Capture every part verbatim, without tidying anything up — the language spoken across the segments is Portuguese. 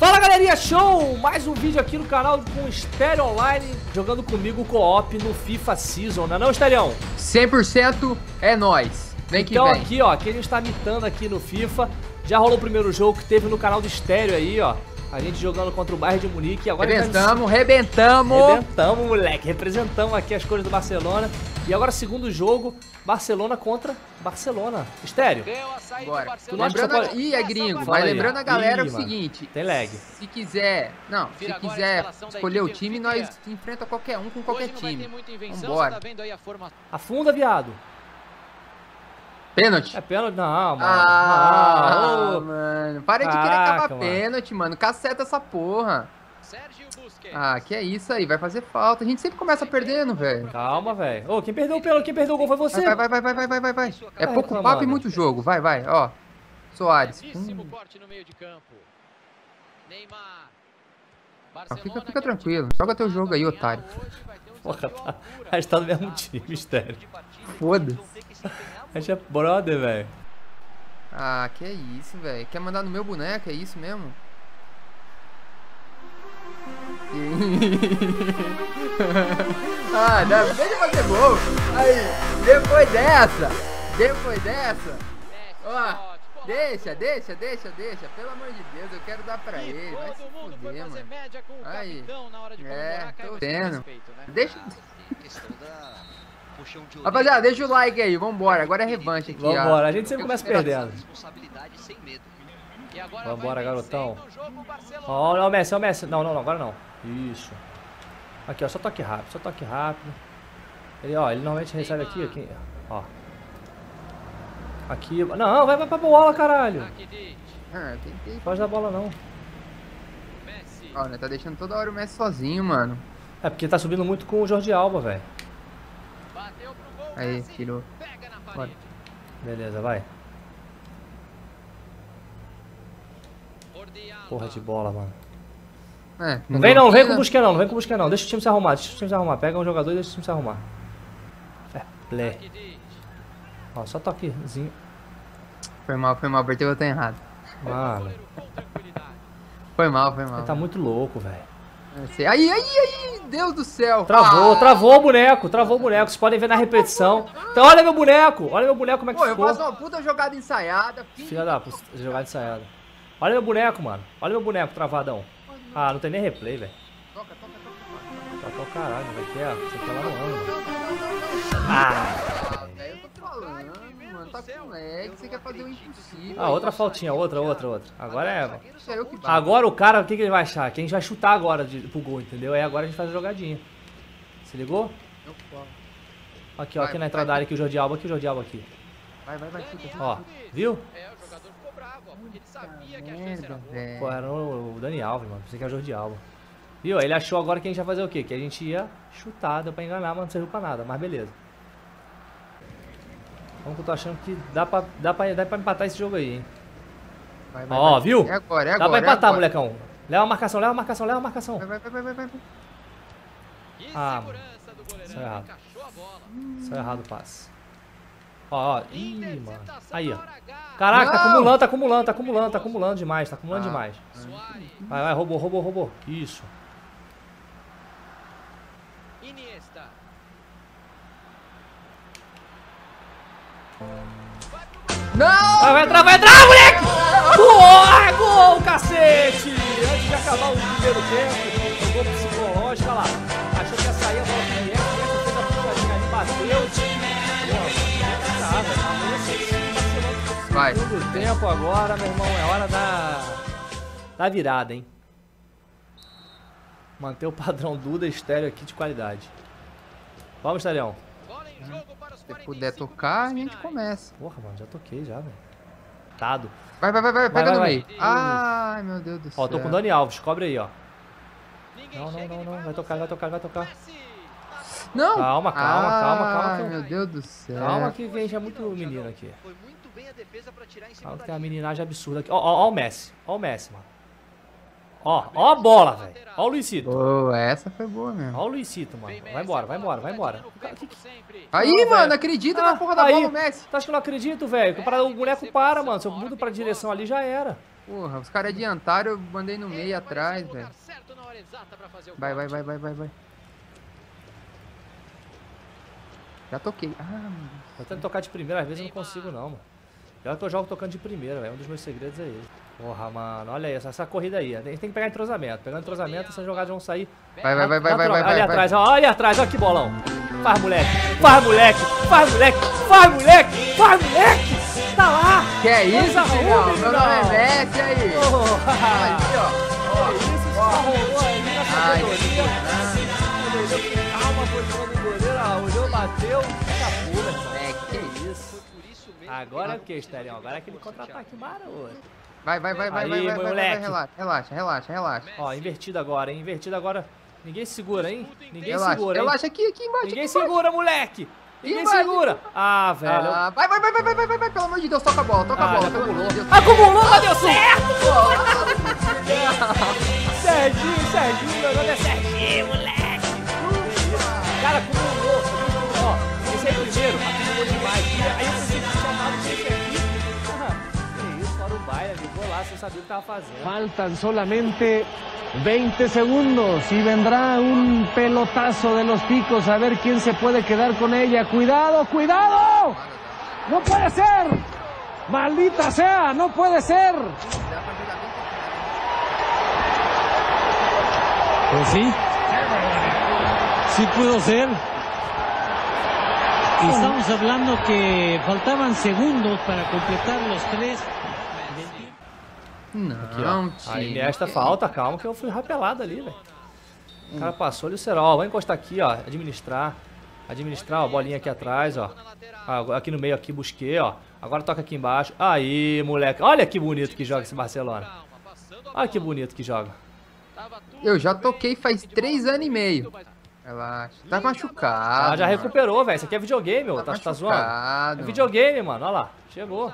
Fala galerinha, show! Mais um vídeo aqui no canal com o StereOnline jogando comigo o co-op no FIFA Season, não é não, Stereão? cem por cento é nóis, vem que vem. Então aqui, ó, quem está mitando aqui no FIFA, já rolou o primeiro jogo que teve no canal do Stereo aí, ó. A gente jogando contra o bairro de Munique. Agora rebentamos, gente... rebentamos! Rebentamos, moleque, representamos aqui as cores do Barcelona. E agora segundo jogo, Barcelona contra Barcelona. Estéreo. Bora. Tu não lembrando acha que a... Ih, é gringo. Mas lembrando a galera Ih, o mano. seguinte. Tem lag. Se quiser, não, se quiser escolher o time, nós enfrenta qualquer um com qualquer time. Vambora. Afunda, viado. Pênalti? É pênalti? Não, mano. Ah, ah mano. Para de querer acabar pênalti, mano. Caceta essa porra. Ah, que é isso aí, vai fazer falta. A gente sempre começa perdendo, velho. Calma, velho. Ô, quem perdeu o pênalti, quem perdeu o gol foi você. Vai, vai, vai, vai, vai, vai, vai, vai. É pouco papo mano. e muito jogo. Vai, vai, ó. Soares. Hum. Ah, fica, fica tranquilo. Joga teu jogo aí, otário. Porra, tá. A gente tá no mesmo time, mistério. Foda-se. A gente é brother, velho. Ah, que é isso, velho. Quer mandar no meu boneco, é isso mesmo? Ah, dá bem de fazer gol. Aí, depois dessa, depois dessa, ó, deixa, deixa, deixa, deixa, pelo amor de Deus, eu quero dar pra ele, vai se fuder, mano. Aí, é, tô vendo. Deixa... Rapaziada, deixa o like aí, vambora, agora é revanche aqui, ó. Vambora, a gente sempre começa perdendo. Vambora, garotão. Olha o Messi, olha o Messi. Não, não, não, agora não. Isso. Aqui, ó, só toque rápido, só toque rápido. Ele, ó, ele normalmente recebe aqui, aqui, ó. Aqui, não, vai, vai pra bola, caralho. Não pode dar bola, não. Olha, tá deixando toda hora o Messi sozinho, mano. É, porque ele tá subindo muito com o Jordi Alba, velho. Aí, tirou. Bora. Beleza, vai. Porra de bola, mano. É, não vem não, não vem com o Busquets não, não vem com o Busquets não. Deixa o time se arrumar, deixa o time se arrumar. Pega um jogador e deixa o time se arrumar. É, play. Ó, só toquezinho. Foi mal, foi mal, Berteu, eu tô errado. Mano. Foi mal, foi mal. Ele tá muito louco, velho. Aí, aí, aí, Deus do céu. Travou, ah. travou o boneco, travou o boneco. Vocês podem ver na repetição. Então olha meu boneco, olha meu boneco como é que Pô, ficou. Pô, eu faço uma puta jogada ensaiada. Filha da puta, jogada ensaiada. Olha meu boneco, mano. Olha meu boneco travadão. Ah, não tem nem replay, velho. Toca, toca, toca. Toca o caralho, velho. Que é? Você tá lá no ano. Ah! Velho, eu tô falando, mano. Tá com lag, você quer fazer o impossível. Ah, outra faltinha, outra, outra, outra. Agora é. Agora o cara, o que, que ele vai achar? Que a gente vai chutar agora de, pro gol, entendeu? Aí agora a gente faz a jogadinha. Se ligou? Aqui, ó, aqui na entrada da área, aqui o Jordi Alba, aqui o Jordi Alba aqui. Vai, vai, vai, chuta. Ó, viu? Ele sabia que a chance era boa. Pô, era o Dani Alves, mano. Pensei que era o Jordi Alba. Viu? Ele achou agora que a gente ia fazer o quê? Que a gente ia chutar, deu pra enganar, mas não serviu pra nada. Mas beleza. Vamos que eu tô achando que dá pra, dá pra, dá pra empatar esse jogo aí, hein? Vai, vai, Ó, vai. viu? É agora, é agora. Dá pra empatar, é molecão. Leva a marcação, leva a marcação, leva a marcação. Vai, vai, vai, vai, vai. Ah, mano. Saiu errado. Saiu errado o passe. Ó, ó, ih, mano. Aí, ó. Caraca, não. tá acumulando, tá acumulando, tá acumulando, tá acumulando demais, tá acumulando ah. demais. Vai, vai, roubou, roubou, roubou. Isso. Não! Vai, vai entrar, vai entrar, moleque! Porra, gol, cacete! Antes de acabar o primeiro tempo, jogou psicológico, olha lá. Achou que ia sair a bola de F, essa fez a puxadinha ali, bateu. Vai. Segundo tempo agora, meu irmão, é hora da, da virada, hein? Manter o padrão Duda estéreo aqui de qualidade. Vamos, Estarião. Se puder tocar, a gente começa. Porra, mano, já toquei já, velho. Tado. Vai, vai, vai, vai, pega no meio. Ai, meu Deus do céu. Ó, tô com o Dani Alves, cobre aí, ó. Não, não, não, não, vai tocar, vai tocar, vai tocar. Não! Calma, calma, ah, calma, calma. Ai, meu Deus do céu. Calma que vem, já muito menino aqui. Foi muito bem a defesa pra tirar em cima. Calma que tem uma meninagem absurda aqui. Ó, ó, ó o Messi. Ó o Messi, mano. Ó, ó a bola, velho. Ó o Luizito. Oh, essa foi boa mesmo. Ó o Luizito, mano. Vai embora, vai embora, vai embora. Aí, não, mano, acredita ah, na porra da aí. bola, o Messi. Tu acha que eu não acredito, velho? O boneco para, mano. Se eu mudo pra direção ali, já era. Porra, os caras adiantaram, eu mandei no meio atrás, velho. Vai, vai, vai, vai, vai, vai. Já toquei. Ah, tô tentando tocar de primeira, às vezes eu não consigo não, mano. Eu tô jogo tocando de primeira, velho. Um dos meus segredos é esse. Porra, mano, olha isso, essa corrida aí. A gente tem que pegar entrosamento. Pegando entrosamento, essas jogadas vão sair. Vai, vai, vai, vai, vai, vai. Ali atrás, ó, ali atrás, ó que bolão. Faz moleque, faz moleque, faz moleque, faz moleque, faz moleque. Tá lá. Que é isso, irmão? Meu nome é Messi aí. Aqui, ó. Que isso, isso tá rolou aí. Ai, calma, foi jogando o goleiro, arrojou, bateu. Acabou, velho. Agora é o que, Esterião? Agora é aquele contra-ataque maroto. Vai, vai, vai, vai, vai, vai, vai, vai, relaxa, relaxa, relaxa, relaxa. Ó, invertido agora, hein? Invertido agora. Ninguém segura, hein? Ninguém relaxa, segura, hein? Relaxa aqui, aqui embaixo. Ninguém aqui embaixo. Segura, moleque! Ninguém embaixo. Segura! Ah, velho. Ah, vai, vai, vai, vai, vai, vai, vai, pelo amor de Deus, toca a bola, toca ah, a bola. Acumulou, acumulou, mas deu certo! Serginho, Serginho, meu nome é Serginho, moleque! Cara, acumulou, ó, esse aí primeiro, acumulou demais. Aí eu preciso. Sem saber o que estava fazendo. Faltam solamente veinte segundos e vendrá um pelotazo de los picos a ver quem se pode quedar com ela. Cuidado, cuidado! Não pode ser! Maldita sea, não pode ser! Pues sí, sí pudo ser. Estamos hablando que faltaban segundos para completar los tres. Não, aqui, não aí me esta falta, calma que eu fui rapelado ali, velho. O cara passou ali o cerol, vai encostar aqui, ó, administrar, administrar, ó, bolinha aqui atrás, ó. Aqui no meio, aqui, Busquets, ó. Agora toca aqui embaixo, aí, moleque, olha que bonito que joga esse Barcelona. Olha que bonito que joga. Eu já toquei faz três anos e meio. Relaxa, tá machucado. Ah, já recuperou, velho, isso aqui é videogame, ó, tá, tá zoando. É videogame, mano, olha lá, chegou.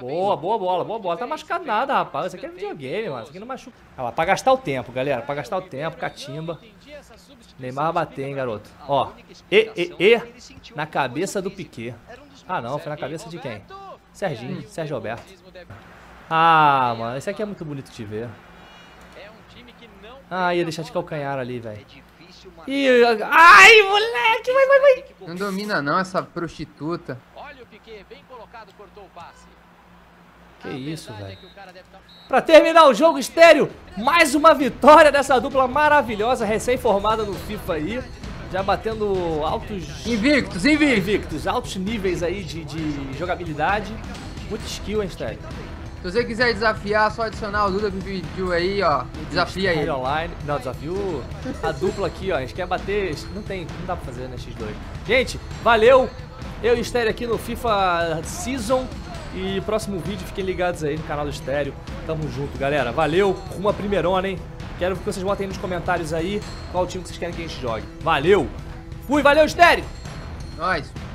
Boa, boa bola, boa bola. Tá machucado nada, rapaz. Isso aqui é videogame, mano. Isso aqui não machuca. Olha lá, pra gastar o tempo, galera. Pra gastar o tempo, catimba. Neymar vai bater, hein, garoto. Ó, e, e, e, na cabeça do Piquet. Ah, não, foi na cabeça de quem? Serginho, Sérgio Alberto. Ah, mano, esse aqui é muito bonito de ver. Ah, ia deixar de calcanhar ali, velho. Ih, ai, moleque, vai, vai, vai. Não domina não essa prostituta. Bem colocado, cortou o passe. Que isso, velho. Pra terminar o jogo, Estéreo, mais uma vitória dessa dupla maravilhosa, recém-formada no FIFA aí. Já batendo altos... Invictos, invictos. Invictos, altos níveis aí de, de jogabilidade. Muito skill, hein, Estéreo. Se você quiser desafiar, só adicionar o Duda que pediu aí, ó. Desafia aí. StereOnline. Não, desafio a dupla aqui, ó. A gente quer bater... Não tem, não dá pra fazer, né, X dois. Gente, valeu. Eu e o Estéreo aqui no FIFA Season e próximo vídeo, fiquem ligados aí no canal do Estéreo. Tamo junto, galera. Valeu, rumo à primeirona, hein? Quero que vocês botem aí nos comentários aí qual time que vocês querem que a gente jogue. Valeu! Fui, valeu, Estéreo! Nós!